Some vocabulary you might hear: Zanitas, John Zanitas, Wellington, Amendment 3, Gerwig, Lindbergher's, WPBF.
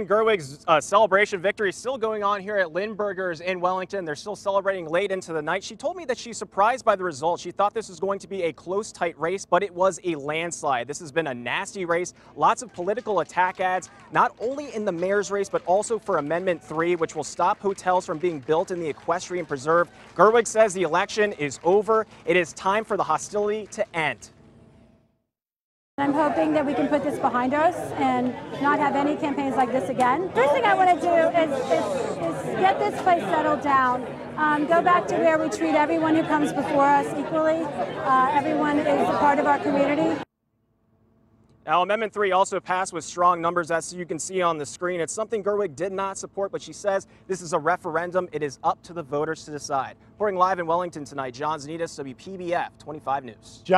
Gerwig's celebration victory is still going on here at Lindbergher's in Wellington. They're still celebrating late into the night. She told me that she's surprised by the result. She thought this was going to be a close, tight race, but it was a landslide. This has been a nasty race. Lots of political attack ads, not only in the mayor's race, but also for Amendment 3, which will stop hotels from being built in the equestrian preserve. Gerwig says the election is over. It is time for the hostility to end. I'm hoping that we can put this behind us and not have any campaigns like this again. First thing I want to do is get this place settled down, go back to where we treat everyone who comes before us equally. Everyone is a part of our community. Now, Amendment 3 also passed with strong numbers, as you can see on the screen. It's something Gerwig did not support, but she says this is a referendum. It is up to the voters to decide. Reporting live in Wellington tonight, John Zanitas, WPBF 25 News. John